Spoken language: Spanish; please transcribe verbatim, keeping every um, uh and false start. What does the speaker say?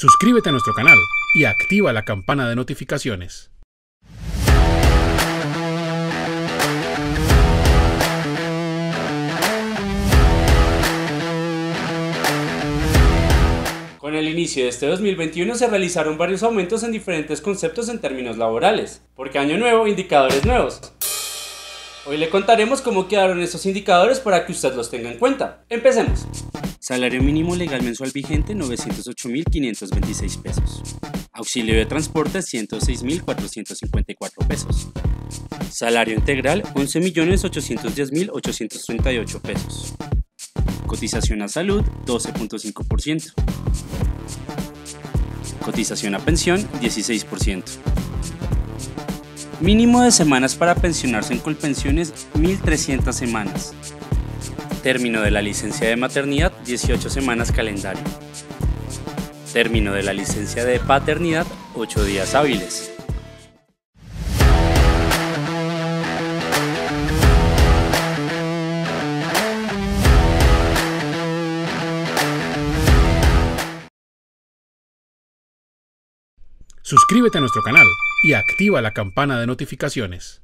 Suscríbete a nuestro canal y activa la campana de notificaciones. Con el inicio de este dos mil veintiuno se realizaron varios aumentos en diferentes conceptos en términos laborales, porque año nuevo, indicadores nuevos. Hoy le contaremos cómo quedaron estos indicadores para que usted los tenga en cuenta. Empecemos. Salario mínimo legal mensual vigente novecientos ocho mil quinientos veintiséis pesos. Auxilio de transporte ciento seis mil cuatrocientos cincuenta y cuatro pesos. Salario integral once millones ochocientos diez mil ochocientos treinta y ocho pesos. Cotización a salud doce punto cinco por ciento. Cotización a pensión dieciséis por ciento. Mínimo de semanas para pensionarse en Colpensiones mil trescientas semanas. Término de la licencia de maternidad dieciocho semanas calendario. Término de la licencia de paternidad ocho días hábiles. Suscríbete a nuestro canal y activa la campana de notificaciones.